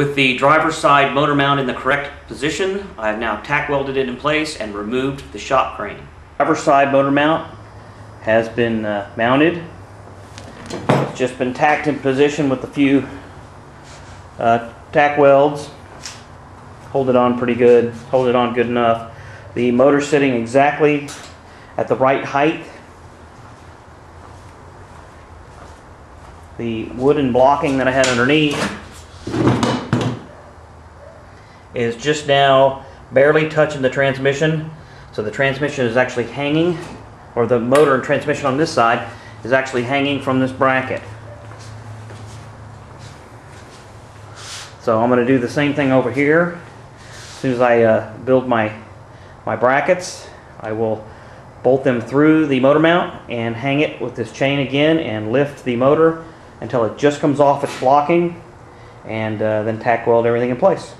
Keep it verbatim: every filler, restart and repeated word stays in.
With the driver's side motor mount in the correct position, I have now tack welded it in place and removed the shop crane. Driver's side motor mount has been uh, mounted. It's just been tacked in position with a few uh, tack welds. Hold it on pretty good, hold it on good enough. The motor's sitting exactly at the right height. The wooden blocking that I had underneath is just now barely touching the transmission. So the transmission is actually hanging, or the motor and transmission on this side is actually hanging from this bracket. So I'm going to do the same thing over here. As soon as I uh, build my, my brackets, I will bolt them through the motor mount and hang it with this chain again and lift the motor until it just comes off its blocking, and uh, then tack weld everything in place.